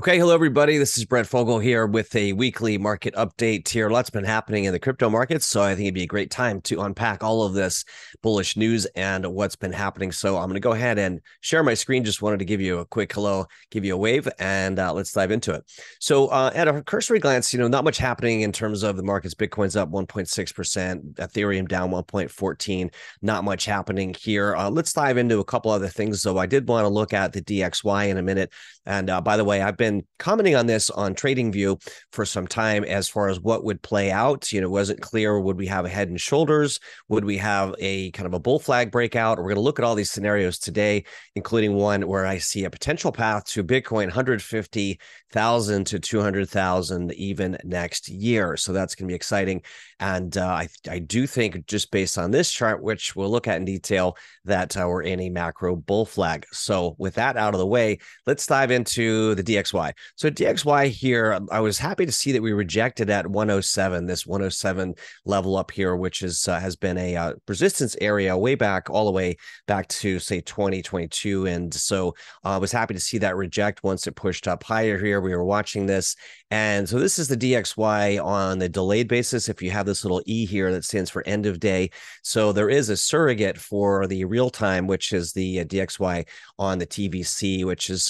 Okay, hello everybody. This is Brett Fogel here with a weekly market update here. Lots been happening in the crypto markets, so I think it'd be a great time to unpack all of this bullish news and what's been happening. So I'm going to go ahead and share my screen. Just wanted to give you a quick hello, give you a wave, and let's dive into it. So at a cursory glance, not much happening in terms of the markets. Bitcoin's up 1.6%, Ethereum down 1.14%. Not much happening here. Let's dive into a couple other things. So I did want to look at the DXY in a minute. And by the way, I've been commenting on this on TradingView for some time as far as what would play out. It wasn't clear. Would we have a head and shoulders? Would we have a kind of a bull flag breakout? We're going to look at all these scenarios today, including one where I see a potential path to Bitcoin 150,000 to 200,000 even next year. So that's going to be exciting. And I do think, just based on this chart, which we'll look at in detail, that we're in a macro bull flag. So with that out of the way, let's dive into the DXY. So DXY here, I was happy to see that we rejected at 107, this 107 level up here, which is has been a resistance area way back, all the way back to, say, 2022. And so I was happy to see that reject once it pushed up higher here. We were watching this. And so this is the DXY on the delayed basis. If you have this little E here that stands for end of day. So there is a surrogate for the real time, which is the DXY on the TVC, which is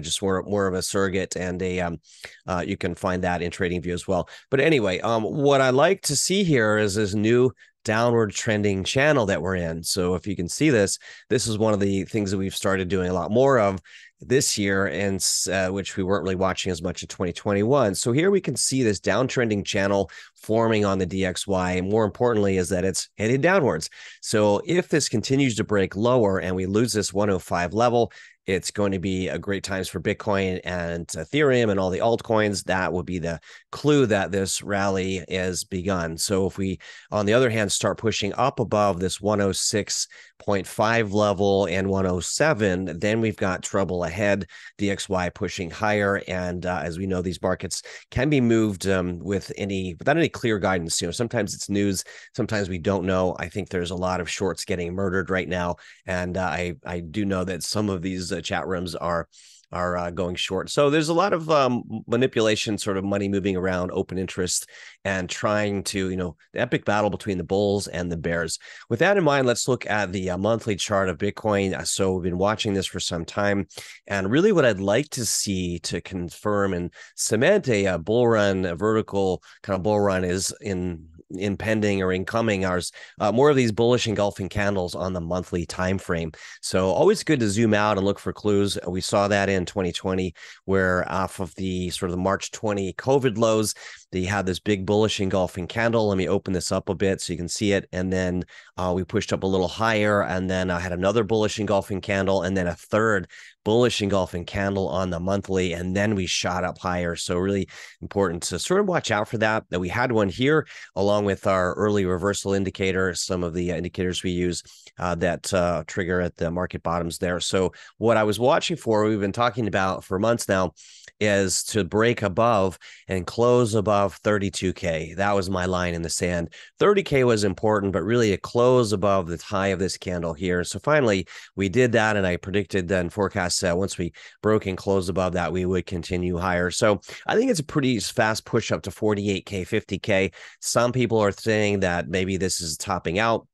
just more of a surrogate, and a you can find that in TradingView as well. But anyway, what I like to see here is this new downward trending channel that we're in. So if you can see this, this is one of the things that we've started doing a lot more of this year, and which we weren't really watching as much in 2021. So here we can see this downtrending channel forming on the DXY, and more importantly is that it's headed downwards. So if this continues to break lower and we lose this 105 level, it's going to be a great times for Bitcoin and Ethereum and all the altcoins. That will be the clue that this rally is begun. So if we, on the other hand, start pushing up above this 106.5 level and 107, then we've got trouble ahead. DXY pushing higher, and as we know, these markets can be moved without any clear guidance. Sometimes it's news, sometimes we don't know. I think there's a lot of shorts getting murdered right now, and I do know that some of these chat rooms are going short. So there's a lot of manipulation, sort of money moving around, open interest, and trying to, the epic battle between the bulls and the bears. With that in mind, let's look at the monthly chart of Bitcoin. So we've been watching this for some time, and really what I'd like to see to confirm and cement a bull run, a vertical kind of bull run, is in impending or incoming hours, more of these bullish engulfing candles on the monthly time frame. So always good to zoom out and look for clues. We saw that in 2020, where off of the sort of the March 20 COVID lows, they had this big bullish engulfing candle. Let me open this up a bit so you can see it. And then we pushed up a little higher, and then I had another bullish engulfing candle, and then a third bullish engulfing candle on the monthly, and then we shot up higher. So really important to sort of watch out for that. That we had one here along with our early reversal indicator, some of the indicators we use that trigger at the market bottoms there. So what I was watching for, we've been talking about for months now, is to break above and close above 32K. That was my line in the sand. 30K was important, but really to close above the high of this candle here. So finally, we did that, and I predicted then forecast that once we broke and closed above that, we would continue higher. So I think it's a pretty fast push up to 48K, 50K. Some people are saying that maybe this is topping out.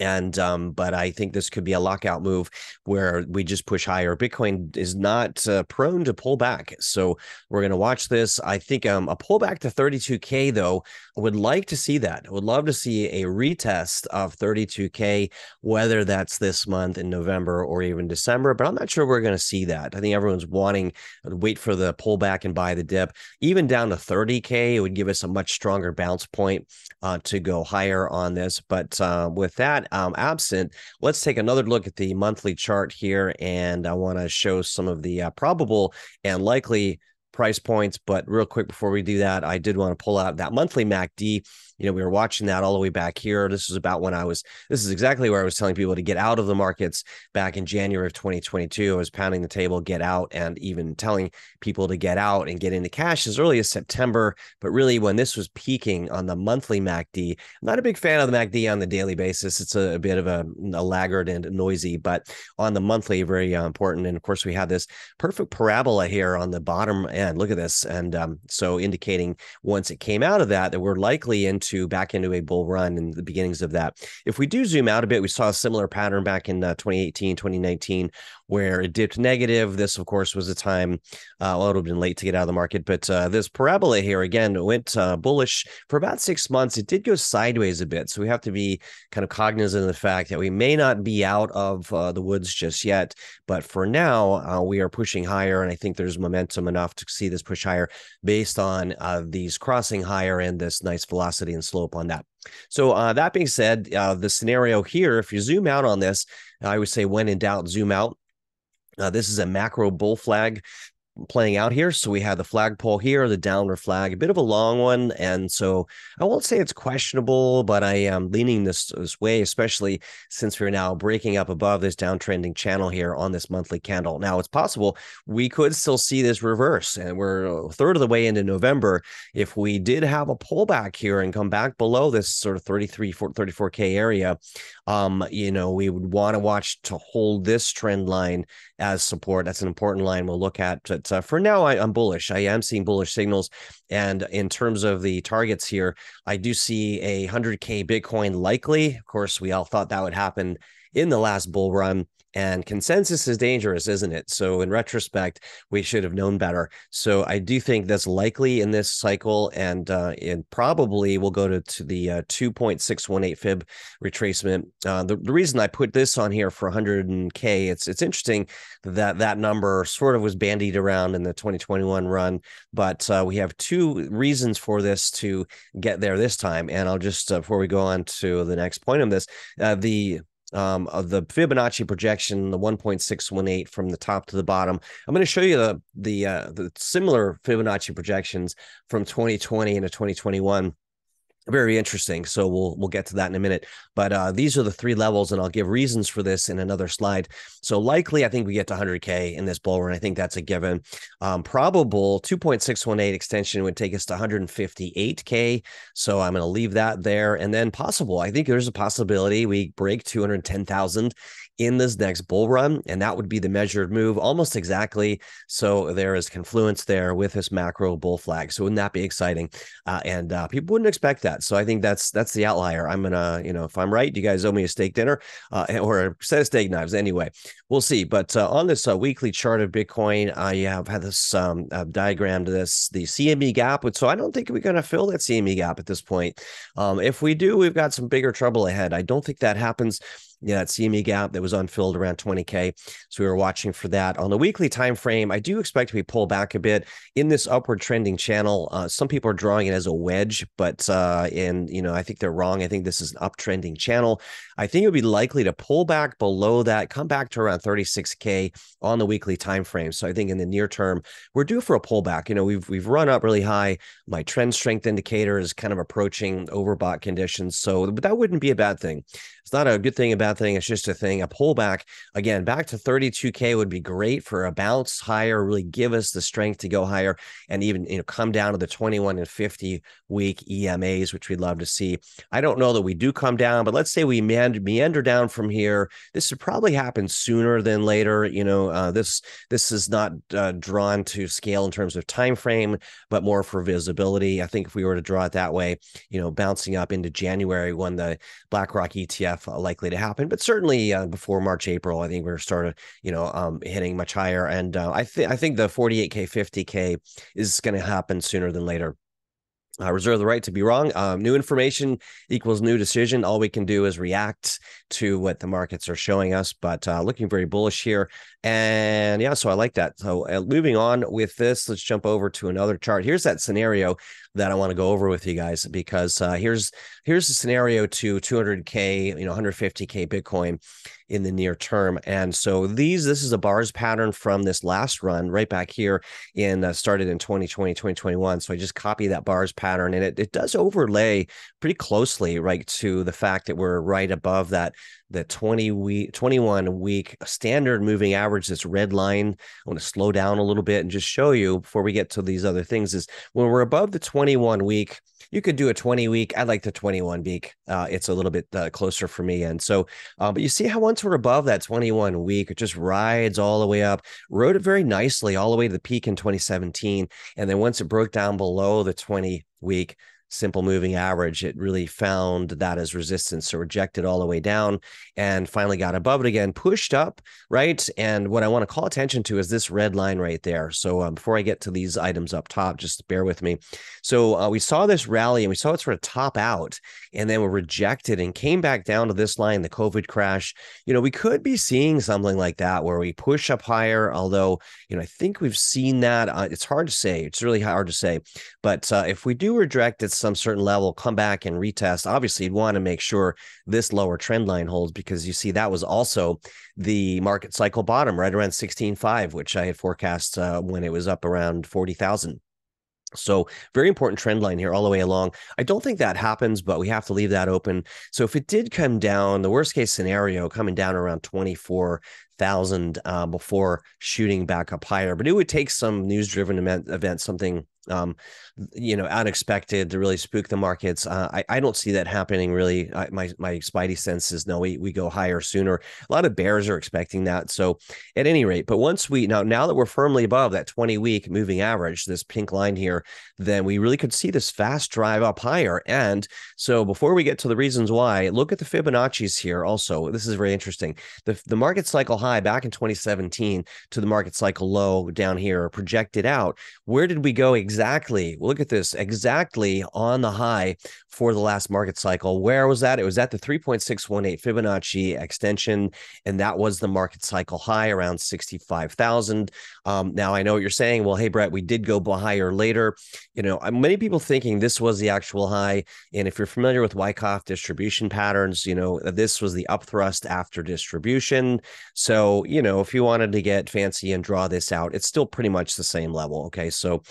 And but I think this could be a lockout move where we just push higher. Bitcoin is not prone to pull back, so we're going to watch this. I think a pullback to 32K, though, I would like to see that. I would love to see a retest of 32K, whether that's this month in November or even December, but I'm not sure we're going to see that. I think everyone's wanting to wait for the pullback and buy the dip. Even down to 30K, it would give us a much stronger bounce point to go higher on this. But with that absent, let's take another look at the monthly chart here, and I want to show some of the probable and likely price points. But real quick before we do that, I did want to pull out that monthly MACD. You know, we were watching that all the way back here. This is about when I was, this is exactly where I was telling people to get out of the markets back in January of 2022. I was pounding the table, get out, and even telling people to get out and get into cash as early as September. But really when this was peaking on the monthly MACD, I'm not a big fan of the MACD on the daily basis. It's a bit of a laggard and noisy, but on the monthly, very important. And of course we have this perfect parabola here on the bottom end. Look at this. And so indicating once it came out of that, that we're likely into back into a bull run in the beginnings of that. If we do zoom out a bit, we saw a similar pattern back in 2018, 2019, where it dipped negative. This, of course, was a time, well, it would have been late to get out of the market, but this parabola here, again, went bullish for about 6 months. It did go sideways a bit. So we have to be kind of cognizant of the fact that we may not be out of the woods just yet, but for now, we are pushing higher. And I think there's momentum enough to see this push higher based on these crossing higher and this nice velocity and slope on that. So that being said, the scenario here, if you zoom out on this, I would say when in doubt, zoom out. This is a macro bull flag playing out here. So we have the flagpole here, the downward flag, a bit of a long one. And so I won't say it's questionable, but I am leaning this way, especially since we're now breaking up above this downtrending channel here on this monthly candle. Now it's possible we could still see this reverse, and we're a third of the way into November. If we did have a pullback here and come back below this sort of 33, 34K area, you know, we would want to watch to hold this trend line as support. That's an important line we'll look at. But for now, I'm bullish. I am seeing bullish signals. And in terms of the targets here, I do see a 100K Bitcoin likely. Of course, we all thought that would happen in the last bull run. And consensus is dangerous, isn't it? So in retrospect, we should have known better. So I do think that's likely in this cycle, and it probably will go to the 2.618 fib retracement. The reason I put this on here for 100K, it's interesting that that number sort of was bandied around in the 2021 run, but we have two reasons for this to get there this time. And I'll just, before we go on to the next point on this, of the Fibonacci projection, the 1.618 from the top to the bottom. I'm going to show you the similar Fibonacci projections from 2020 into 2021. Very interesting. So we'll get to that in a minute. But these are the three levels, and I'll give reasons for this in another slide. So likely, I think we get to 100K in this bull run. I think that's a given. Probable 2.618 extension would take us to 158K. So I'm going to leave that there. And then possible, I think there's a possibility we break 210,000 in this next bull run, and that would be the measured move almost exactly. So there is confluence there with this macro bull flag. So wouldn't that be exciting? And people wouldn't expect that. So I think that's the outlier. I'm gonna, you know, if I'm right, you guys owe me a steak dinner or a set of steak knives. Anyway, we'll see. But on this weekly chart of Bitcoin, I have had this diagram to this the CME gap. So I don't think we're gonna fill that CME gap at this point. If we do, we've got some bigger trouble ahead. I don't think that happens. Yeah, that CME gap that was unfilled around 20K. So we were watching for that. On the weekly time frame, I do expect we pull back a bit in this upward trending channel. Some people are drawing it as a wedge, but and you know, I think they're wrong. I think this is an uptrending channel. I think it would be likely to pull back below that, come back to around 36K on the weekly time frame. So I think in the near term, we're due for a pullback. You know, we've run up really high. My trend strength indicator is kind of approaching overbought conditions. So, but that wouldn't be a bad thing. It's not a good thing, a bad thing. It's just a thing. A pullback again, back to 32K would be great for a bounce higher, really give us the strength to go higher and even, you know, come down to the 21 and 50 week EMAs, which we'd love to see. I don't know that we do come down, but let's say we meander down from here. This would probably happen sooner than later. You know, this is not drawn to scale in terms of time frame, but more for visibility. I think if we were to draw it that way, you know, bouncing up into January when the BlackRock ETF likely to happen, but certainly before March, April, I think we're starting, you know, hitting much higher. And I think the 48K, 50K is going to happen sooner than later. I reserve the right to be wrong. New information equals new decision. All we can do is react to what the markets are showing us, but looking very bullish here. And yeah, so I like that. So moving on with this, let's jump over to another chart. Here's that scenario that I want to go over with you guys, because here's the scenario to 200K, 150K Bitcoin in the near term. And so this is a bars pattern from this last run right back here in started in 2020, 2021. So I just copy that bars pattern, and it does overlay pretty closely right to the fact that we're right above that the 21 week standard moving average, this red line. I want to slow down a little bit and just show you before we get to these other things is when we're above the 21 week, you could do a 20 week. I like the 21 week. It's a little bit closer for me. And so, but you see how once we're above that 21 week, it just rides all the way up, rode it very nicely all the way to the peak in 2017. And then once it broke down below the 20 week, simple moving average, it really found that as resistance, so rejected all the way down and finally got above it again, pushed up, right? And what I want to call attention to is this red line right there. So before I get to these items up top, just bear with me. So we saw this rally and we saw it sort of top out and then were rejected and came back down to this line, the COVID crash. We could be seeing something like that where we push up higher, although, I think we've seen that. It's hard to say. It's really hard to say. But if we do reject it, some certain level, come back and retest. Obviously, you'd want to make sure this lower trend line holds, because you see that was also the market cycle bottom right around 16.5, which I had forecast when it was up around 40,000. So very important trend line here all the way along. I don't think that happens, but we have to leave that open. So if it did come down, the worst case scenario coming down around 24,000 before shooting back up higher, but it would take some news-driven event, something unexpected to really spook the markets. I don't see that happening really. My spidey sense is no, we go higher sooner. A lot of bears are expecting that. So at any rate, but once we now that we're firmly above that 20 week moving average, this pink line here, then we really could see this fast drive up higher. And so before we get to the reasons why, look at the Fibonacci's here also. This is very interesting. The market cycle high back in 2017 to the market cycle low down here projected out. Where did we go exactly? Look at this, exactly on the high for the last market cycle. Where was that? It was at the 3.618 Fibonacci extension, and that was the market cycle high around 65,000. Now, I know what you're saying. Well, hey, Brett, we did go higher later. Many people thinking this was the actual high, and if you're familiar with Wyckoff distribution patterns, this was the upthrust after distribution. So, if you wanted to get fancy and draw this out, it's still pretty much the same level, okay? So,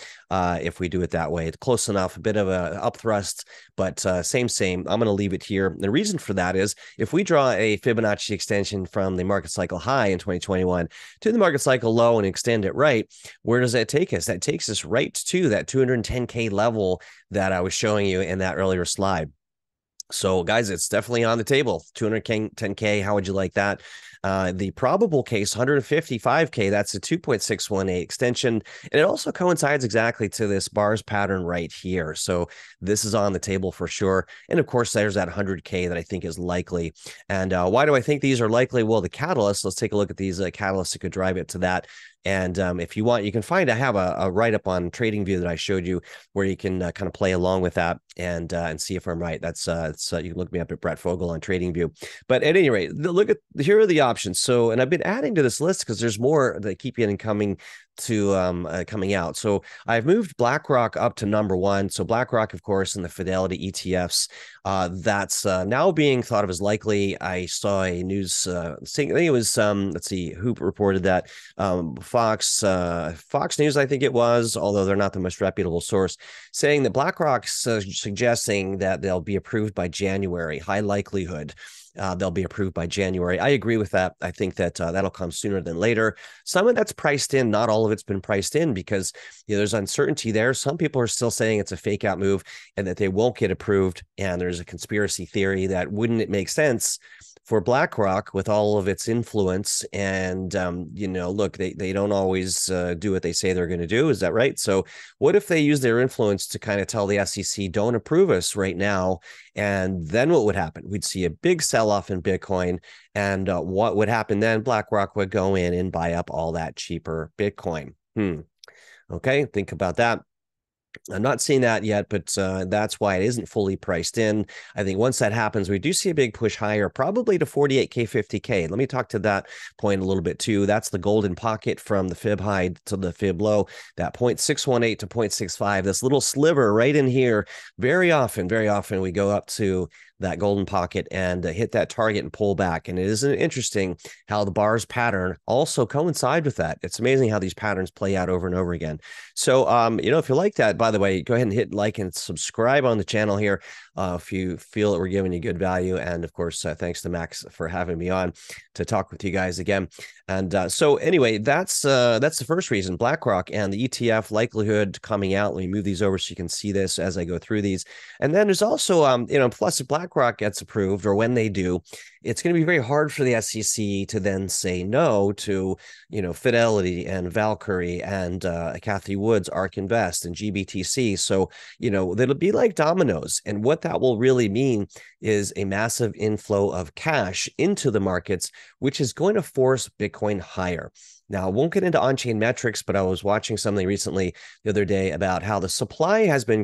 if we do it that way, it's close enough, a bit of an upthrust, but same. I'm going to leave it here. The reason for that is if we draw a Fibonacci extension from the market cycle high in 2021 to the market cycle low and extend it right, where does that take us? That takes us right to that 210K level that I was showing you in that earlier slide. So guys, it's definitely on the table. 210K, how would you like that? The probable case, 155K, that's a 2.618 extension. And it also coincides exactly to this bars pattern right here. So this is on the table for sure. And of course, there's that 100K that I think is likely. And why do I think these are likely? Well, the catalysts, let's take a look at these catalysts that could drive it to that. And if you want, you can find, I have a write-up on TradingView that I showed you where you can kind of play along with that and see if I'm right. That's you can look me up at Brett Fogel on TradingView. But at any rate, here are the options. So, and I've been adding to this list because there's more that keep coming to coming out. So I've moved BlackRock up to number one. So BlackRock, of course, and the Fidelity ETFs, that's now being thought of as likely. I saw a news thing. I think it was, let's see, who reported that? Fox News, I think it was, although they're not the most reputable source, saying that BlackRock's suggesting that they'll be approved by January, high likelihood. They'll be approved by January. I agree with that. I think that that'll come sooner than later. Some of that's priced in. Not all of it's been priced in because there's uncertainty there. Some people are still saying it's a fake out move and that they won't get approved. And there's a conspiracy theory that wouldn't it make sense for BlackRock with all of its influence and, look, they don't always do what they say they're going to do. Is that right? So what if they use their influence to kind of tell the SEC, don't approve us right now? And then what would happen? We'd see a big sell-off in Bitcoin. And what would happen then? BlackRock would go in and buy up all that cheaper Bitcoin. Okay, think about that. I'm not seeing that yet, but that's why it isn't fully priced in. I think once that happens, we do see a big push higher, probably to 48K, 50K. Let me talk to that point a little bit too. That's the golden pocket from the fib high to the fib low, that 0.618 to 0.65, this little sliver right in here. Very often we go up to that golden pocket and hit that target and pull back. And it is interesting how the bars pattern also coincide with that. It's amazing how these patterns play out over and over again. So, if you like that, by the way, go ahead and hit like and subscribe on the channel here if you feel that we're giving you good value. And of course, thanks to Max for having me on to talk with you guys again. And so anyway, that's the first reason, BlackRock and the ETF likelihood coming out. Let me move these over so you can see this as I go through these. And then there's also, plus if BlackRock gets approved, or when they do, it's going to be very hard for the SEC to then say no to, Fidelity and Valkyrie and Cathie Woods, ARK Invest and GBTC. So, it'll be like dominoes. And what that will really mean is a massive inflow of cash into the markets, which is going to force Bitcoin higher. Now, I won't get into on-chain metrics, but I was watching something recently the other day about how the supply has been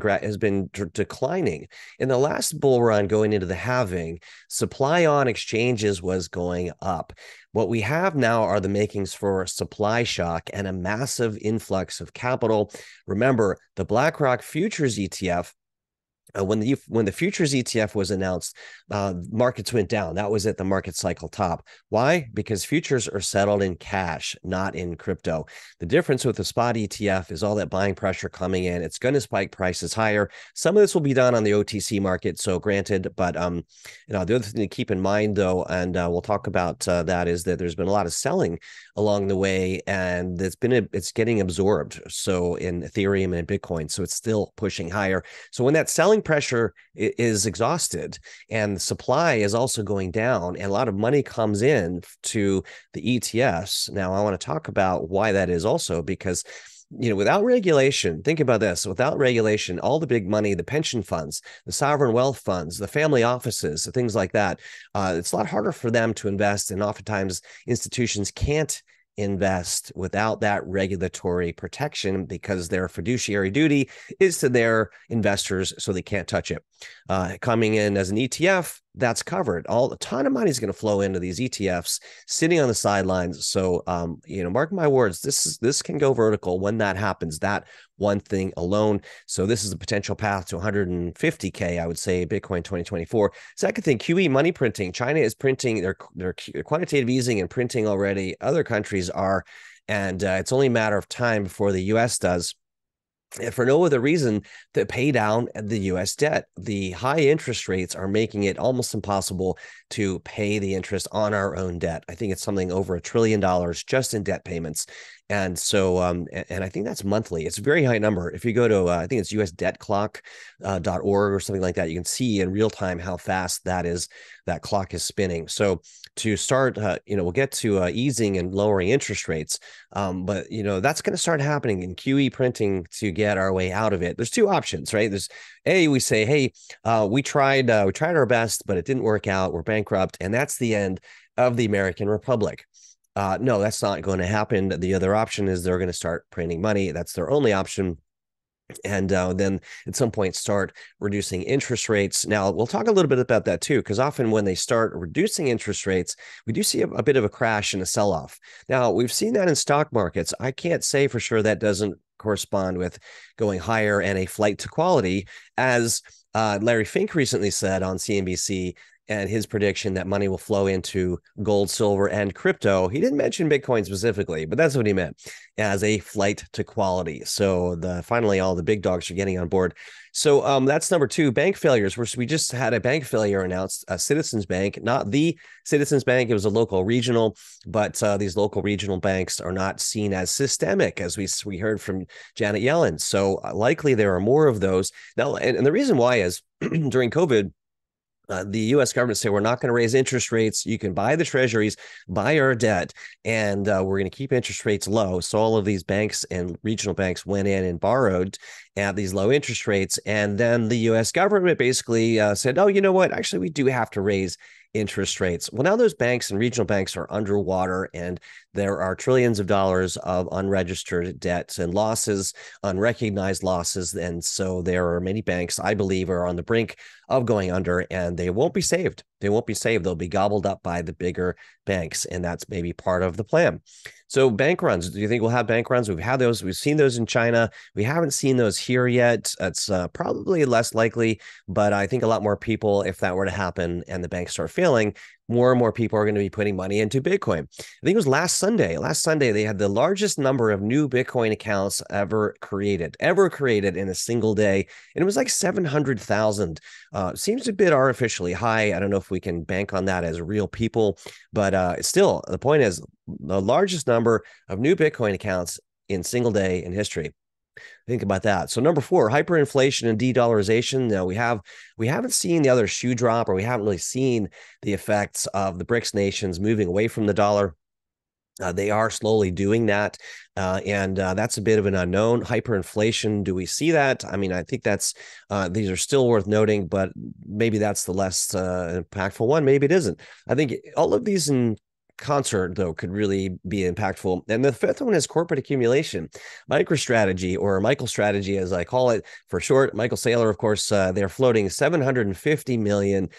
declining. In the last bull run going into the halving, supply on exchanges was going up. What we have now are the makings for a supply shock and a massive influx of capital. Remember, the BlackRock Futures ETF, when the futures ETF was announced, markets went down. That was at the market cycle top. Why? Because futures are settled in cash, not in crypto. The difference with the spot ETF is all that buying pressure coming in. It's going to spike prices higher. Some of this will be done on the OTC market, so granted. But the other thing to keep in mind, though, and we'll talk about that, is that there's been a lot of selling along the way, and it's getting absorbed. So in Ethereum and Bitcoin, so it's still pushing higher. So when that selling pressure is exhausted and the supply is also going down, and a lot of money comes in to the ETFs. Now, I want to talk about why that is also, because without regulation, think about this, without regulation, all the big money, the pension funds, the sovereign wealth funds, the family offices, the things like that, it's a lot harder for them to invest. And oftentimes institutions can't invest without that regulatory protection, because their fiduciary duty is to their investors, so they can't touch it. Coming in as an ETF, that's covered. A ton of money is going to flow into these ETFs sitting on the sidelines. So, mark my words, this can go vertical when that happens, that one thing alone. So this is a potential path to 150K, I would say, Bitcoin 2024. Second thing, QE money printing. China is printing their quantitative easing and printing already. Other countries are, and it's only a matter of time before the U.S. does. And for no other reason to pay down the U.S. debt. The high interest rates are making it almost impossible to pay the interest on our own debt. I think it's something over $1 trillion just in debt payments. And so, and I think that's monthly. It's a very high number. If you go to, I think it's usdebtclock.org or something like that, you can see in real time how fast that clock is spinning. So to start, we'll get to easing and lowering interest rates, but that's going to start happening in QE printing to get our way out of it. There's two options, right? There's A, we say, hey, we tried our best, but it didn't work out. We're bankrupt, and that's the end of the American Republic. No, that's not going to happen. The other option is they're going to start printing money. That's their only option. And then at some point start reducing interest rates. Now, we'll talk a little bit about that, too, because often when they start reducing interest rates, we do see a bit of a crash and a sell-off. Now, we've seen that in stock markets. I can't say for sure that doesn't correspond with going higher and a flight to quality, as Larry Fink recently said on CNBC, and his prediction that money will flow into gold, silver, and crypto. He didn't mention Bitcoin specifically, but that's what he meant, as a flight to quality. So finally, all the big dogs are getting on board. So that's number two, bank failures. We just had a bank failure announced, Citizens Bank, not the Citizens Bank. It was a local regional, but these local regional banks are not seen as systemic, as we heard from Janet Yellen. So likely there are more of those. Now, and the reason why is during COVID, the U.S. government said, we're not going to raise interest rates. You can buy the treasuries, buy our debt, and we're going to keep interest rates low. So all of these banks and regional banks went in and borrowed at these low interest rates. And then the U.S. government basically said, oh, you know what? Actually, we do have to raise interest rates. Well, now those banks and regional banks are underwater, and There are trillions of dollars of unregistered debts and losses, unrecognized losses. And so there are many banks, I believe, are on the brink of going under, and they won't be saved. They won't be saved. They'll be gobbled up by the bigger banks. And that's maybe part of the plan. So bank runs, do you think we'll have bank runs? We've had those. We've seen those in China. We haven't seen those here yet. It's probably less likely, but I think a lot more people, if that were to happen and the banks start failing, more and more people are going to be putting money into Bitcoin. I think it was last Sunday, they had the largest number of new Bitcoin accounts ever created in a single day. And it was like 700,000. Seems a bit artificially high. I don't know if we can bank on that as real people, but still, the point is the largest number of new Bitcoin accounts in single day in history. Think about that. So number four, hyperinflation and de-dollarization. Now we haven't seen the other shoe drop, or we haven't really seen the effects of the BRICS nations moving away from the dollar. They are slowly doing that. And that's a bit of an unknown. Hyperinflation, do we see that? I mean, I think that's these are still worth noting, but maybe that's the less impactful one. Maybe it isn't. I think all of these in concert, though, could really be impactful. And the fifth one is corporate accumulation. MicroStrategy, or MicroStrategy, as I call it for short, Michael Saylor, of course, they're floating $750 million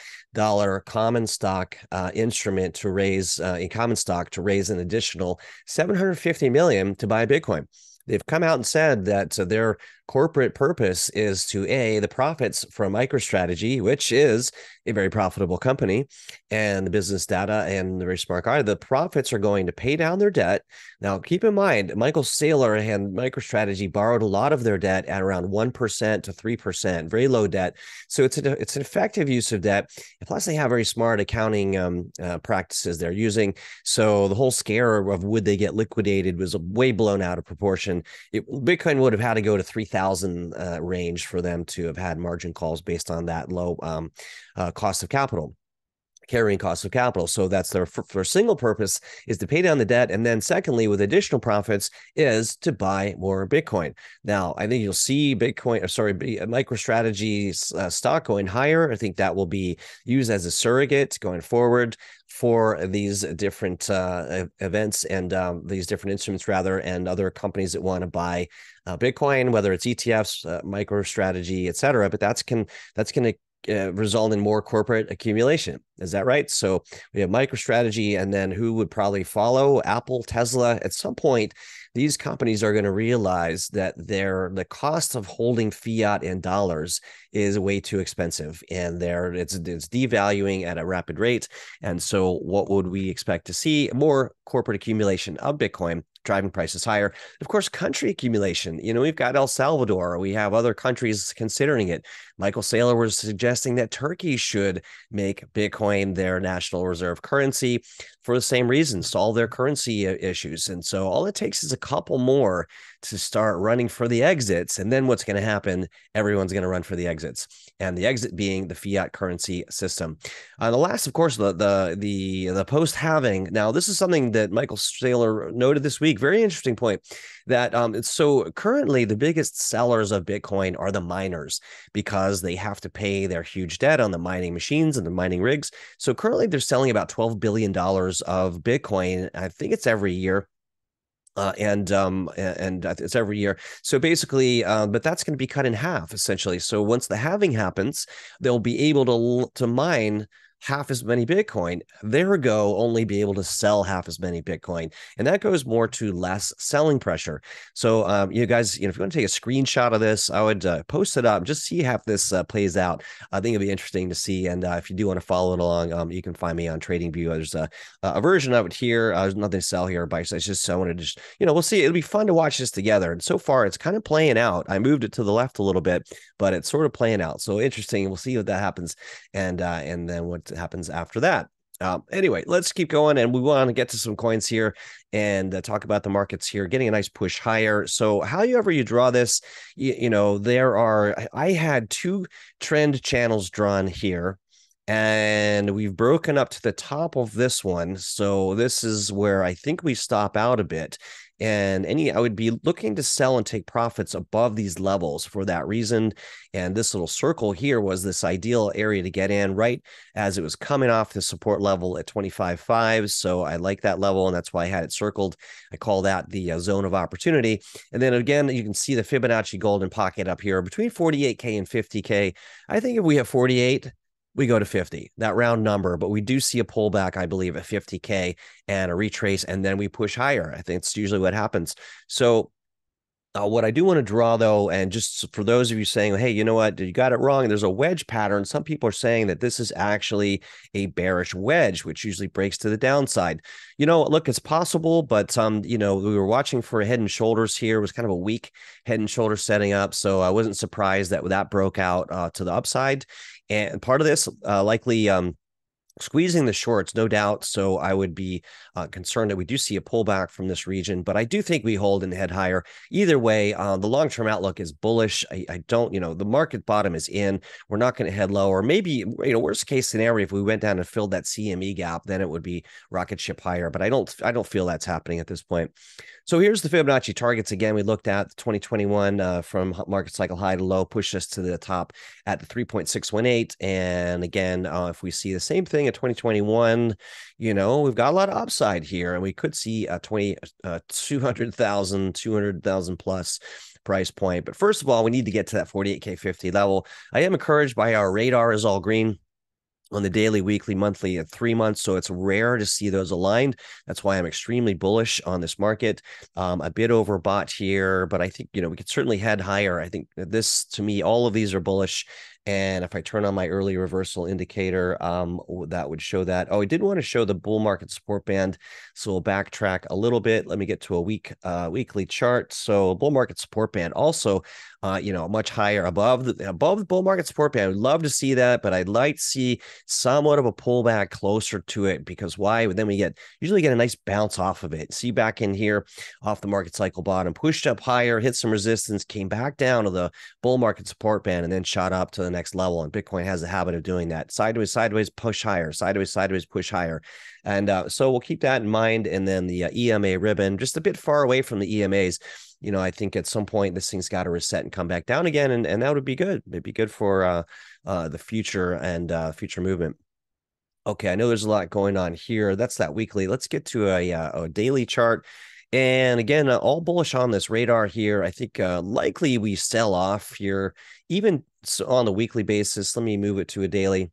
common stock instrument to raise in common stock to raise an additional $750 million to buy Bitcoin. They've come out and said that their corporate purpose is to A, the profits from MicroStrategy, which is a very profitable company, and the business data and the very smart guy, the profits are going to pay down their debt. Now, keep in mind, Michael Saylor and MicroStrategy borrowed a lot of their debt at around 1% to 3%, very low debt. So it's an effective use of debt. And plus, they have very smart accounting practices they're using. So the whole scare of would they get liquidated was way blown out of proportion. Bitcoin would have had to go to 3,000 range for them to have had margin calls based on that low cost of capital, carrying cost of capital. So that's their for single purpose is to pay down the debt. And then secondly, with additional profits is to buy more Bitcoin. Now, I think you'll see MicroStrategy's stock going higher. I think that will be used as a surrogate going forward for these different events and these different instruments rather, and other companies that want to buy Bitcoin, whether it's ETFs, MicroStrategy, et cetera. But that's going to result in more corporate accumulation. Is that right? So we have MicroStrategy, and then who would probably follow? Apple, Tesla. At some point, these companies are going to realize that the cost of holding fiat in dollars is way too expensive, and it's devaluing at a rapid rate. And so what would we expect to see? More corporate accumulation of Bitcoin, driving prices higher. Of course, country accumulation. You know, we've got El Salvador. We have other countries considering it. Michael Saylor was suggesting that Turkey should make Bitcoin their national reserve currency for the same reason, solve their currency issues. And so all it takes is a couple more to start running for the exits. And then what's going to happen? Everyone's going to run for the exits, and the exit being the fiat currency system. The last, of course, the post-halving. Now, this is something that Michael Saylor noted this week. Very interesting point that so currently the biggest sellers of Bitcoin are the miners, because they have to pay their huge debt on the mining machines and the mining rigs. So currently they're selling about $12 billion of Bitcoin. I think it's every year. And it's every year. So basically, but that's going to be cut in half essentially. So once the halving happens, they'll be able to mine half as many Bitcoin. There go, only be able to sell half as many Bitcoin. And that goes more to less selling pressure. So you guys, if you want to take a screenshot of this, I would post it up, just see how this plays out. I think it'll be interesting to see. And if you do want to follow it along, you can find me on TradingView. There's a version of it here. There's nothing to sell here, but I wanted to just, we'll see. It'll be fun to watch this together. And so far it's kind of playing out. I moved it to the left a little bit, but it's sort of playing out. So interesting. We'll see what that happens. And then what happens after that. Anyway, let's keep going, and we want to get to some coins here and talk about the markets here, getting a nice push higher. So however you draw this, I had two trend channels drawn here, and we've broken up to the top of this one. So this is where I think we stop out a bit. and I would be looking to sell and take profits above these levels for that reason. And this little circle here was this ideal area to get in right as it was coming off the support level at 25.5. So I like that level, and that's why I had it circled. I call that the zone of opportunity. And then again, you can see the Fibonacci golden pocket up here between 48K and 50K. I think if we have 48, we go to 50, that round number, but we do see a pullback, I believe, at 50K and a retrace, and then we push higher. I think it's usually what happens. So what I do want to draw, though, and just for those of you saying, hey, you know what, you got it wrong, there's a wedge pattern. Some people are saying that this is actually a bearish wedge, which usually breaks to the downside. You know, look, it's possible, but, you know, we were watching for head and shoulders here. It was kind of a weak head and shoulder setting up, so I wasn't surprised that that broke out to the upside. And part of this likely squeezing the shorts, no doubt. So I would be concerned that we do see a pullback from this region, but I do think we hold and head higher. Either way, the long-term outlook is bullish. I don't, you know, the market bottom is in. We're not going to head lower. Maybe, you know, worst case scenario, if we went down and filled that CME gap, then it would be rocket ship higher. But I don't feel that's happening at this point. So here's the Fibonacci targets. Again, we looked at the 2021 from market cycle high to low, pushed us to the top at the 3.618. And again, if we see the same thing at 2021, you know, we've got a lot of upside here, and we could see a 200,000 plus price point. But first of all, we need to get to that 48K 50 level. I am encouraged by our radar is all green on the daily, weekly, monthly at 3 months. So it's rare to see those aligned. That's why I'm extremely bullish on this market. A bit overbought here, but I think, you know, we could certainly head higher. I think this, to me, all of these are bullish. And if I turn on my early reversal indicator, that would show that. Oh, I did want to show the bull market support band. So we'll backtrack a little bit. Let me get to a weekly chart. So bull market support band also, you know, much higher above the bull market support band. I would love to see that, but I'd like to see somewhat of a pullback closer to it, because why? Then we usually get a nice bounce off of it. See, back in here off the market cycle bottom, pushed up higher, hit some resistance, came back down to the bull market support band, and then shot up to the next level. And Bitcoin has a habit of doing that. Sideways, sideways, push higher. Sideways, sideways, push higher. And so we'll keep that in mind. And then the EMA ribbon, just a bit far away from the EMAs. You know, I think at some point this thing's got to reset and come back down again, and that would be good. It'd be good for the future and future movement. Okay, I know there's a lot going on here. That's that weekly. Let's get to a daily chart. And again, all bullish on this radar here. I think likely we sell off here, even on the weekly basis. Let me move it to a daily.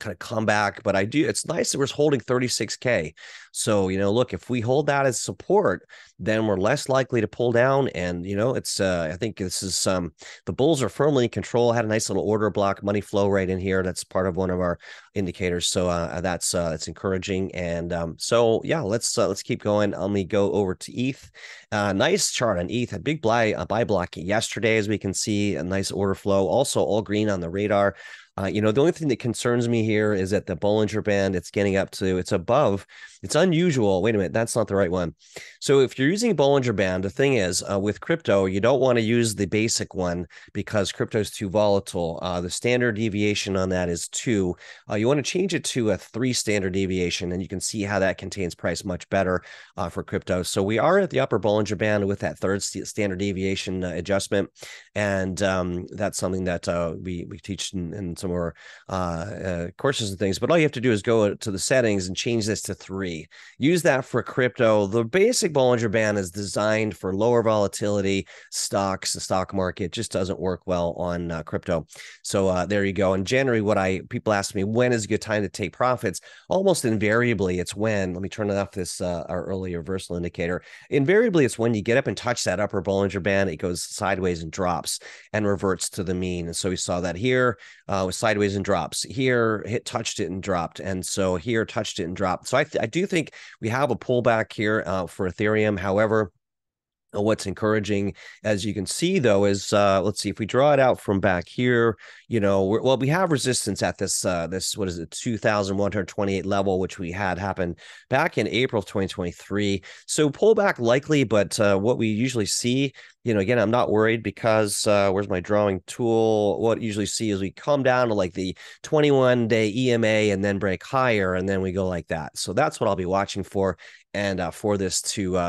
Kind of comeback, but I do. It's nice that we're holding 36K. So, you know, look, if we hold that as support, then we're less likely to pull down. And, you know, it's, I think this is, the bulls are firmly in control. I had a nice little order block money flow right in here. That's part of one of our indicators. So, that's encouraging. And, so yeah, let's keep going. Let me go over to ETH. Nice chart on ETH, a big buy block yesterday, as we can see, a nice order flow, also all green on the radar. You know, the only thing that concerns me here is that the Bollinger Band, it's getting up to, it's above, it's unusual. Wait a minute, that's not the right one. So if you're using Bollinger Band, the thing is with crypto, you don't want to use the basic one because crypto is too volatile. The standard deviation on that is 2. You want to change it to a 3 standard deviation, and you can see how that contains price much better for crypto. So we are at the upper Bollinger Band with that 3rd standard deviation adjustment. And that's something that we teach in some more courses and things, but all you have to do is go to the settings and change this to 3. Use that for crypto. The basic Bollinger Band is designed for lower volatility stocks. The stock market just doesn't work well on crypto. So there you go. In January, people ask me, when is a good time to take profits? Almost invariably, it's when, let me turn off this, our early reversal indicator. Invariably, it's when you get up and touch that upper Bollinger Band, it goes sideways and drops and reverts to the mean. And so we saw that here. Was sideways and drops here, touched it and dropped, and so here touched it and dropped. So I do think we have a pullback here for Ethereum. However, what's encouraging, as you can see, though, is let's see if we draw it out from back here. You know, we have resistance at this what is it, 2,128 level, which we had happen back in April of 2023. So pullback likely, but what we usually see. You know, again, I'm not worried because where's my drawing tool? What you usually see is we come down to like the 21-day EMA and then break higher, and then we go like that. So that's what I'll be watching for. and for this to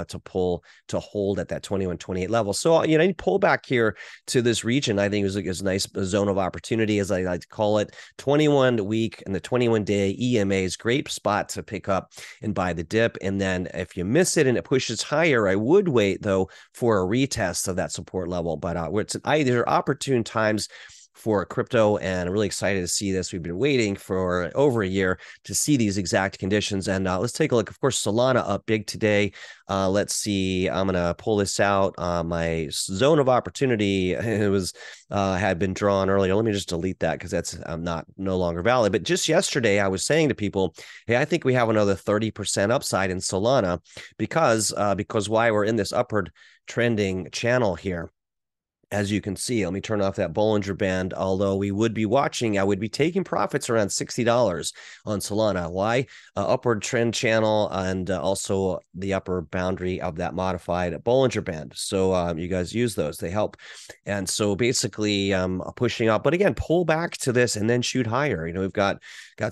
hold at that 2128 level. So, you know, any pullback here to this region, I think is a nice zone of opportunity, as I like to call it. 21 week and the 21 day EMAs, great spot to pick up and buy the dip. And then if you miss it and it pushes higher, I would wait though for a retest of that support level. But these are opportune times for crypto, and I'm really excited to see this. We've been waiting for over a year to see these exact conditions. And let's take a look. Of course, Solana up big today. Let's see. I'm going to pull this out. My zone of opportunity had been drawn earlier. Let me just delete that because that's no longer valid. But just yesterday, I was saying to people, hey, I think we have another 30% upside in Solana because why we're in this upward trending channel here. As you can see, let me turn off that Bollinger Band, although I would be taking profits around $60 on Solana. Why? Upward trend channel and also the upper boundary of that modified Bollinger Band. So you guys use those. They help. And so basically pushing up, but again, pull back to this and then shoot higher. You know, we've got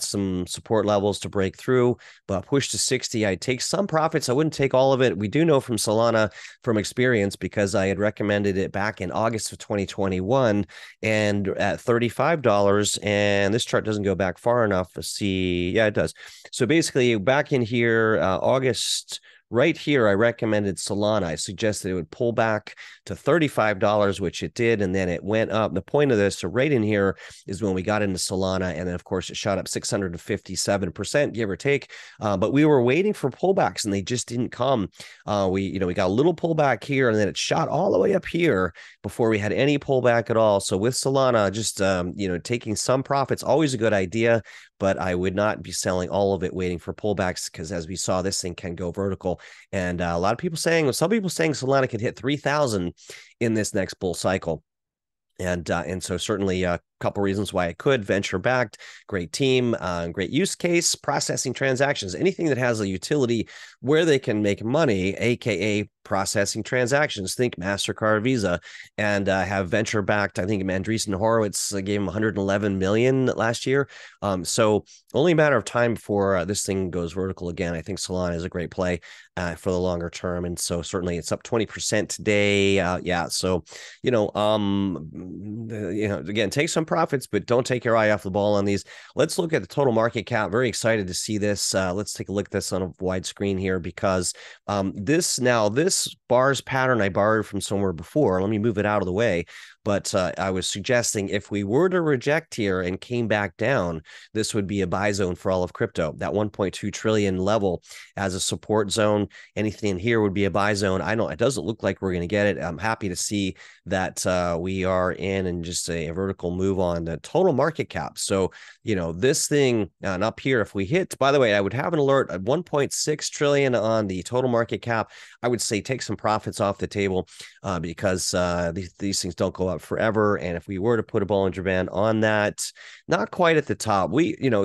some support levels to break through, but push to 60. I take some profits. I wouldn't take all of it. We do know from Solana from experience because I had recommended it back in August of 2021 and at $35, and this chart doesn't go back far enough to see. Yeah, it does. So basically back in here, August, right here, I recommended Solana. I suggested it would pull back to $35, which it did, and then it went up. The point of this, so right in here is when we got into Solana, and then, of course, it shot up 657%, give or take. But we were waiting for pullbacks, and they just didn't come. We got a little pullback here, and then it shot all the way up here before we had any pullback at all. So with Solana, just taking some profits, always a good idea, but I would not be selling all of it waiting for pullbacks because, as we saw, this thing can go vertical. And some people saying Solana could hit 3,000 in this next bull cycle. And so certainly a couple reasons why it could. Venture backed, great team, great use case, processing transactions, anything that has a utility where they can make money, aka processing transactions. Think Mastercard, Visa, and have venture backed. I think Andreessen Horowitz gave him $111 million last year. So only a matter of time before this thing goes vertical again. I think Solana is a great play for the longer term, and so certainly it's up 20% today. Again, take some profits, but don't take your eye off the ball on these. Let's look at the total market cap. Very excited to see this. Let's take a look at this on a wide screen here because this bars pattern I borrowed from somewhere before. Let me move it out of the way. But I was suggesting if we were to reject here and came back down, this would be a buy zone for all of crypto. That 1.2 trillion level as a support zone, anything in here would be a buy zone. I know it doesn't look like we're going to get it. I'm happy to see that we are in just a vertical move on the total market cap. So, this thing and up here, if we hit, by the way, I would have an alert at 1.6 trillion on the total market cap. I would say take some profits off the table because these things don't go up forever. And if we were to put a Bollinger Band on that, not quite at the top,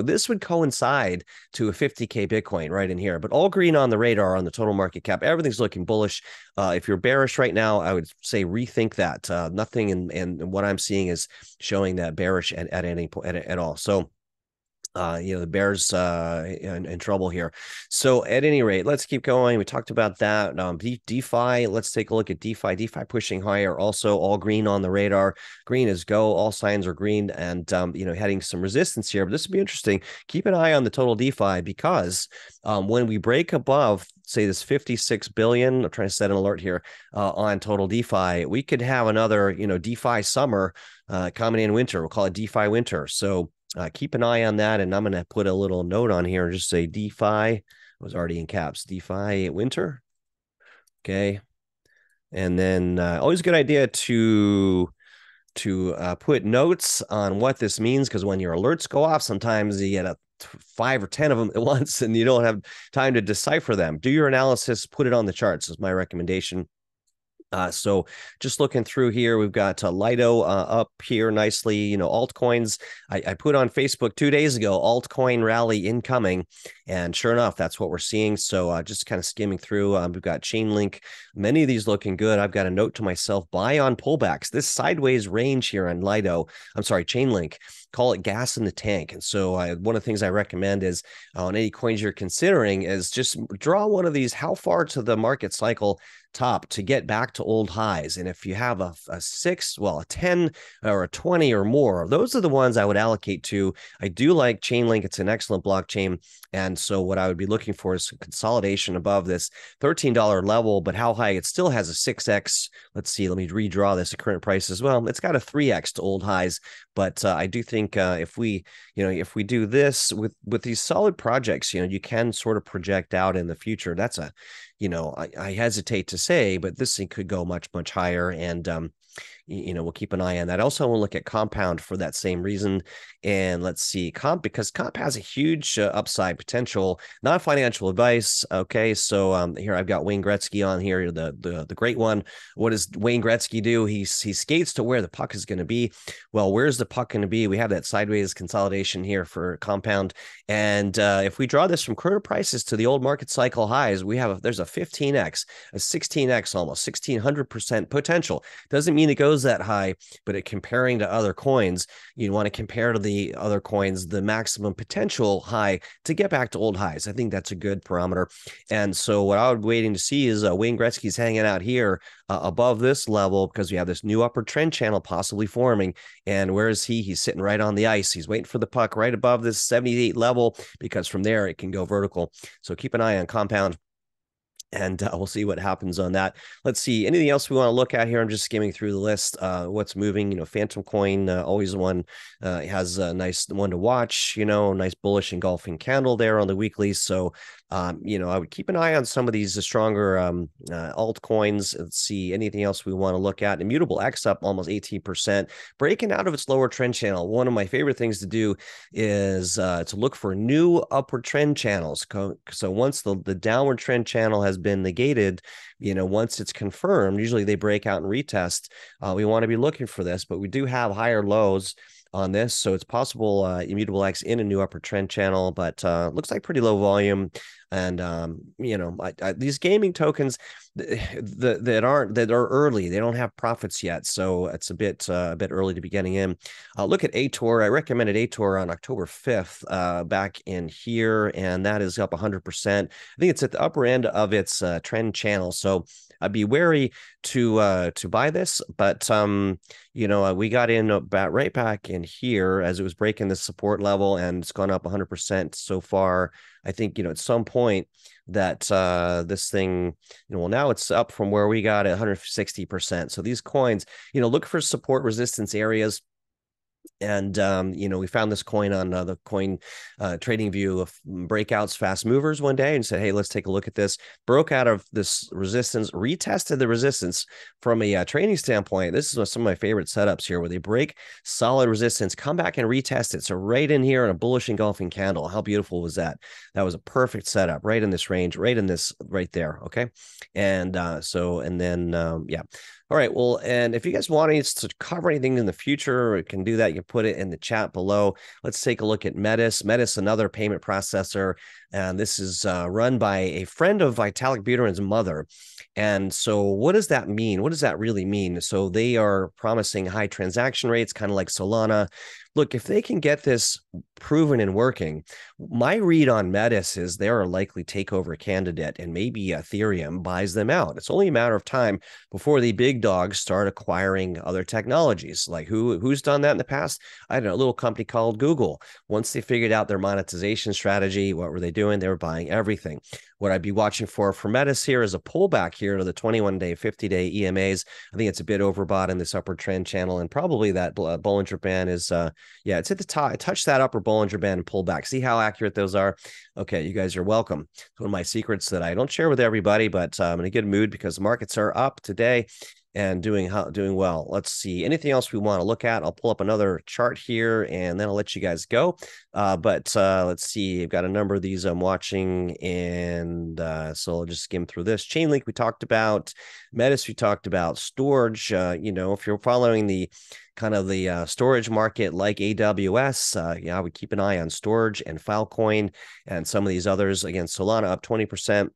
this would coincide to a 50K Bitcoin right in here, but all green on the radar on the total market cap. Everything's looking bullish. If you're bearish right now, I would say rethink that. Nothing in what I'm seeing is showing that bearish at any point at all. So the bears in trouble here. So at any rate, let's keep going. We talked about that. DeFi, let's take a look at DeFi. DeFi pushing higher. Also all green on the radar. Green is go. All signs are green and, heading some resistance here. But this would be interesting. Keep an eye on the total DeFi because when we break above, say this 56 billion, I'm trying to set an alert here on total DeFi, we could have another, DeFi summer coming in winter. We'll call it DeFi winter. So keep an eye on that, and I'm going to put a little note on here and just say DeFi. I was already in caps. DeFi winter. Okay. And then always a good idea to put notes on what this means, because when your alerts go off, sometimes you get 5 or 10 of them at once, and you don't have time to decipher them. Do your analysis, put it on the charts is my recommendation. So just looking through here, we've got Lido up here nicely. You know, altcoins, I put on Facebook 2 days ago, altcoin rally incoming. And sure enough, that's what we're seeing. So just kind of skimming through, we've got Chainlink, many of these looking good. I've got a note to myself, buy on pullbacks. This sideways range here on Lido, I'm sorry, Chainlink, call it gas in the tank. And so one of the things I recommend is on any coins you're considering is just draw one of these, how far to the market cycle top to get back to old highs. And if you have a 6, well, a 10 or a 20 or more, those are the ones I would allocate to. I do like Chainlink. It's an excellent blockchain. And so what I would be looking for is consolidation above this $13 level, but how high? It still has a 6X. Let's see, let me redraw this at current price as well. It's got a 3X to old highs, but I do think if we do this with these solid projects, you know, you can sort of project out in the future. That's a, you know, I hesitate to say, but this thing could go much, much higher. And, you know, we'll keep an eye on that. Also, I want to look at Compound for that same reason. And let's see, Comp, because Comp has a huge upside potential, not financial advice. Okay, so here I've got Wayne Gretzky on here, the great one. What does Wayne Gretzky do? He skates to where the puck is going to be. Well, where's the puck going to be? We have that sideways consolidation here for Compound. And if we draw this from current prices to the old market cycle highs, we have there's a 15X, a 16X, almost 1,600% potential. Doesn't mean it goes that high, but it comparing to other coins, you want to compare to the other coins the maximum potential high to get back to old highs. I think that's a good parameter. And so what I would be waiting to see is Wayne Gretzky's hanging out here above this level, because we have this new upper trend channel possibly forming. And where is he? He's sitting right on the ice. He's waiting for the puck right above this 78 level, because from there it can go vertical. So keep an eye on Compound. And we'll see what happens on that. Let's see, anything else we want to look at here? I'm just skimming through the list. What's moving, you know, Phantom Coin, always one, has a nice one to watch, you know, nice bullish engulfing candle there on the weekly. So, you know, I would keep an eye on some of these stronger altcoins. Let's see, anything else we want to look at. Immutable X up almost 18%, breaking out of its lower trend channel. One of my favorite things to do is to look for new upward trend channels. So once the downward trend channel has been negated, you know, once it's confirmed, usually they break out and retest. We want to be looking for this, but we do have higher lows on this, so it's possible Immutable X in a new upper trend channel, but looks like pretty low volume. And you know, these gaming tokens that are early, they don't have profits yet, so it's a bit early to be getting in. Look at ATOR. I recommended ATOR on October 5th back in here, and that is up 100%. I think it's at the upper end of its trend channel, so I'd be wary to buy this, but you know, we got in about right back in here as it was breaking the support level, and it's gone up 100% so far. I think, you know, at some point that this thing, you know, well, now it's up from where we got at 160%. So these coins, you know, look for support resistance areas. And, you know, we found this coin on the coin trading view of breakouts, fast movers one day, and said, hey, let's take a look at this. Broke out of this resistance, retested the resistance from a trading standpoint. This is some of my favorite setups here, where they break solid resistance, come back and retest it. So right in here on a bullish engulfing candle. How beautiful was that? That was a perfect setup right in this range, right in this right there. OK, and so and then, yeah. All right, well, and if you guys want us to cover anything in the future, we can do that. You can put it in the chat below. Let's take a look at Metis. Metis, another payment processor, and this is run by a friend of Vitalik Buterin's mother. And so what does that mean? What does that really mean? So they are promising high transaction rates, kind of like Solana. Look, if they can get this proven and working, my read on Metis is they're a likely takeover candidate, and maybe Ethereum buys them out. It's only a matter of time before the big dogs start acquiring other technologies. Like who's done that in the past? I don't know, a little company called Google. Once they figured out their monetization strategy, what were they doing? They were buying everything. What I'd be watching for Metis here is a pullback here to the 21-day, 50-day EMAs. I think it's a bit overbought in this upper trend channel, and probably that Bollinger Band is, yeah, it's at the top. Touch that upper Bollinger Band and pull back. See how accurate those are? Okay, you guys are welcome. It's one of my secrets that I don't share with everybody, but I'm in a good mood because the markets are up today. and doing well. Let's see, anything else we want to look at? I'll pull up another chart here and then I'll let you guys go. But let's see, I've got a number of these I'm watching, and so I'll just skim through this. Chainlink we talked about, Metis we talked about, storage. You know, if you're following the kind of the storage market like AWS, yeah, I would keep an eye on storage and Filecoin and some of these others. Again, Solana up 20%.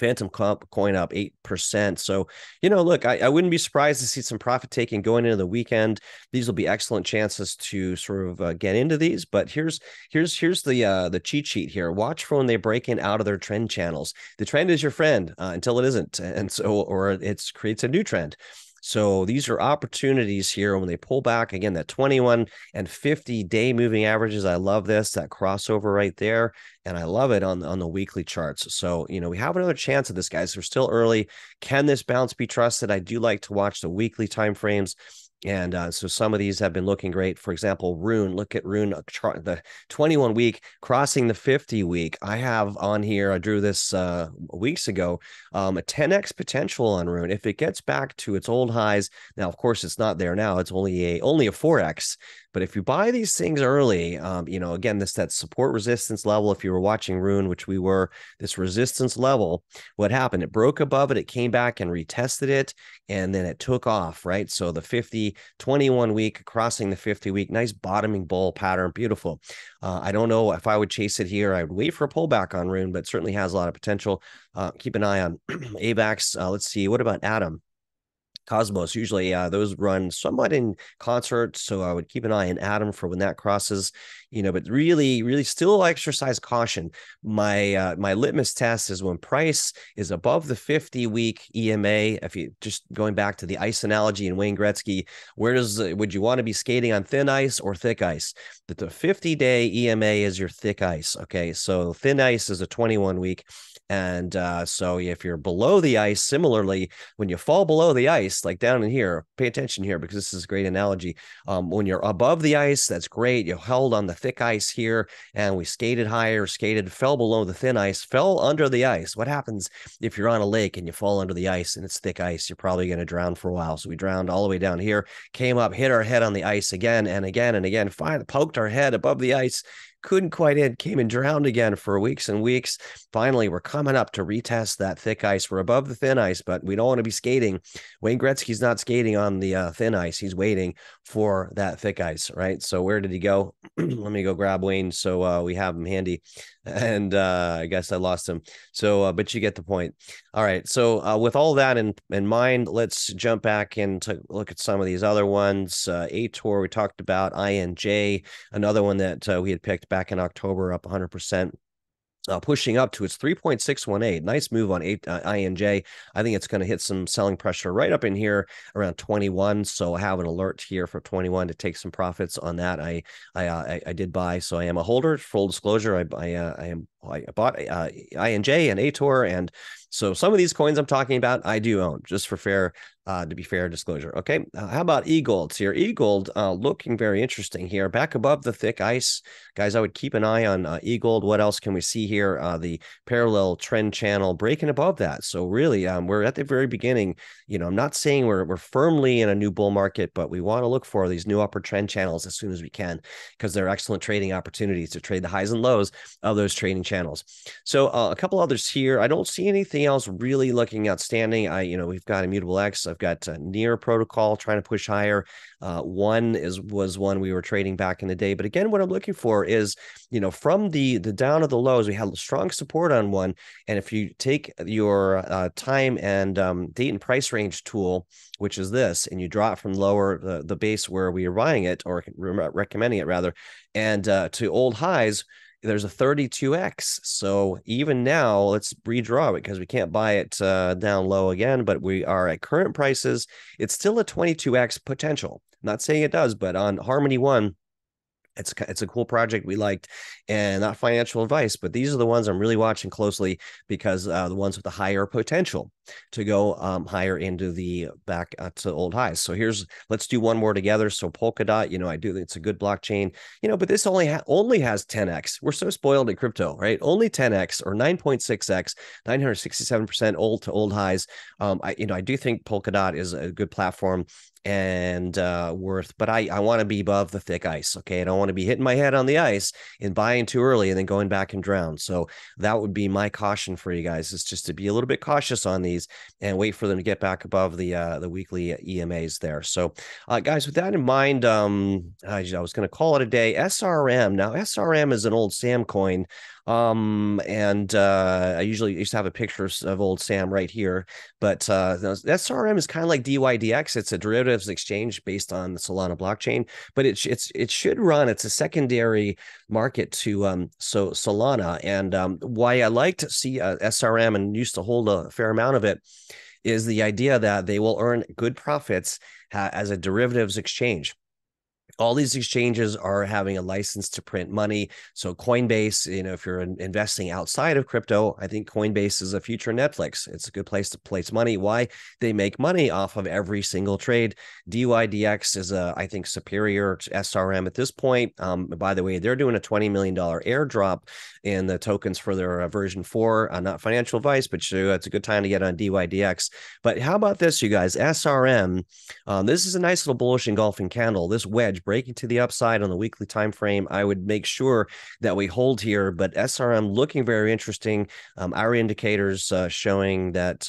Phantom coin up 8%. So, you know, look, I wouldn't be surprised to see some profit taking going into the weekend. These will be excellent chances to sort of get into these. But here's the cheat sheet here. Watch for when they break in out of their trend channels. The trend is your friend until it isn't, and so or it creates a new trend. So these are opportunities here when they pull back. Again, that 21 and 50-day moving averages. I love this, that crossover right there. And I love it on the weekly charts. So, you know, we have another chance at this, guys. We're still early. Can this bounce be trusted? I do like to watch the weekly timeframes. And so some of these have been looking great. For example, Rune, look at Rune, the 21-week crossing the 50-week. I have on here, I drew this weeks ago, a 10x potential on Rune. If it gets back to its old highs, now, of course, it's not there now. It's only a 4x. But if you buy these things early, you know, again, that support resistance level, if you were watching Rune, which we were, this resistance level, what happened? It broke above it. It came back and retested it, and then it took off, right? So the 21-week, crossing the 50-week, nice bottoming bull pattern, beautiful. I don't know if I would chase it here. I would wait for a pullback on Rune, but it certainly has a lot of potential. Keep an eye on AVAX. Let's see, what about Atom? Cosmos, usually those run somewhat in concert, so I would keep an eye on Atom for when that crosses, you know, but really, really still exercise caution. My litmus test is when price is above the 50-week EMA. If you just going back to the ice analogy and Wayne Gretzky, would you want to be skating on thin ice or thick ice? That the 50-day EMA is your thick ice, okay? So thin ice is a 21-week, and so if you're below the ice, similarly, when you fall below the ice, like down in here, pay attention here because this is a great analogy. When you're above the ice, that's great. You held on the thick ice here and we skated higher, fell below the thin ice, fell under the ice. What happens if you're on a lake and you fall under the ice and it's thick ice? You're probably going to drown for a while. So we drowned all the way down here, came up, hit our head on the ice again and again and again, finally poked our head above the ice. Couldn't quite end, came and drowned again for weeks and weeks. Finally, we're coming up to retest that thick ice. We're above the thin ice, but we don't want to be skating. Wayne Gretzky's not skating on the thin ice. He's waiting for that thick ice, right? So where did he go? Let me go grab Wayne. So we have him handy. And I guess I lost him. So, but you get the point. All right. So with all that in mind, let's jump back and look at some of these other ones. ATOR, we talked about, INJ, another one that we had picked back in October, up 100%, pushing up to its 3.618. Nice move on INJ. I think it's going to hit some selling pressure right up in here around 21. So I have an alert here for 21 to take some profits on that. I did buy, so I am a holder. Full disclosure, I bought INJ and ATOR, and so some of these coins I'm talking about, I do own, just for fair, to be fair disclosure. Okay, how about eGold here? eGold looking very interesting here, back above the thick ice. Guys, I would keep an eye on eGold. What else can we see here? The parallel trend channel breaking above that. So really, we're at the very beginning. You know, I'm not saying we're firmly in a new bull market, but we want to look for these new upper trend channels as soon as we can, because they're excellent trading opportunities to trade the highs and lows of those trading channels. So a couple others here. I don't see anything else really looking outstanding. You know, we've got Immutable X. I've got Near Protocol trying to push higher. One was one we were trading back in the day. But again, what I'm looking for is, you know, from the down of the lows, we had strong support on one. And if you take your time and date and price range tool, which is this, and you drop from lower the base where we are buying it or recommending it rather, and to old highs, there's a 32x. So even now, let's redraw it because we can't buy it down low again, but we are at current prices. It's still a 22x potential. Not saying it does, but on Harmony One, It's a cool project we liked, and not financial advice, but these are the ones I'm really watching closely because the ones with the higher potential to go higher into the back to old highs. So let's do one more together. So Polkadot, I do think it's a good blockchain, but this only has 10x. We're so spoiled in crypto, right? Only 10x or 9.6x, 967% old to old highs. I do think Polkadot is a good platform and worth, but I want to be above the thick ice. Okay. I don't want to be hitting my head on the ice and buying too early and then going back and drown. So that would be my caution for you guys, is just to be a little bit cautious on these and wait for them to get back above the weekly EMAs there. So guys, with that in mind, I was going to call it a day. SRM. Now SRM is an old Sam coin. I usually used to have a picture of old Sam right here, but SRM is kind of like DYDX. It's a derivatives exchange based on the Solana blockchain, but it should run. It's a secondary market to Solana, and why I like to see SRM and used to hold a fair amount of it is the idea that they will earn good profits as a derivatives exchange. All these exchanges are having a license to print money. So Coinbase, if you're investing outside of crypto, I think Coinbase is a future Netflix. It's a good place to place money. Why? They make money off of every single trade. DYDX is, I think, superior to SRM at this point. By the way, they're doing a $20 million airdrop in the tokens for their version 4. Not financial advice, but it's a good time to get on DYDX. But how about this, you guys? SRM, this is a nice little bullish engulfing candle. This wedge breaking to the upside on the weekly time frame, I would make sure that we hold here. But SRM looking very interesting. Our indicators showing that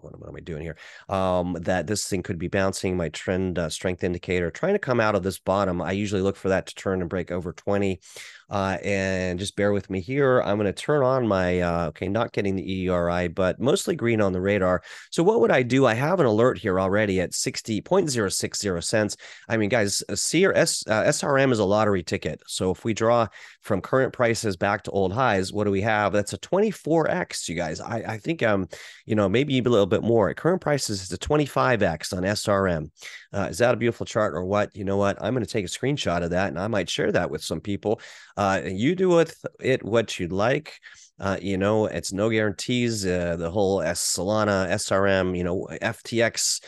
what am I doing here? That this thing could be bouncing. My trend strength indicator trying to come out of this bottom. I usually look for that to turn and break over 20. And just bear with me here. I'm going to turn on my, not getting the EURI, but mostly green on the radar. So what would I do? I have an alert here already at 60.060 cents. I mean, guys, SRM is a lottery ticket. So if we draw from current prices back to old highs, what do we have? That's a 24x, you guys. I think, maybe a little bit more. At current prices, it's a 25x on SRM. Is that a beautiful chart or what? You know what? I'm going to take a screenshot of that, and I might share that with some people. You do with it what you'd like. It's no guarantees. The whole Solana, SRM, FTX,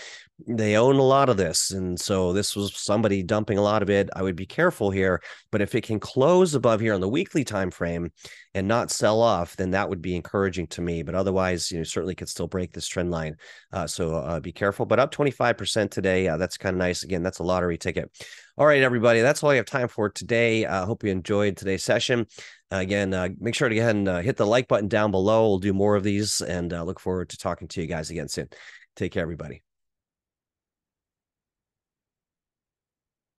they own a lot of this. And so this was somebody dumping a lot of it. I would be careful here. But if it can close above here on the weekly time frame and not sell off, then that would be encouraging to me. But otherwise, certainly could still break this trend line. So be careful. But up 25% today. That's kind of nice. Again, that's a lottery ticket. All right, everybody, that's all I have time for today. I hope you enjoyed today's session. Again, make sure to go ahead and hit the like button down below. We'll do more of these, and look forward to talking to you guys again soon. Take care, everybody.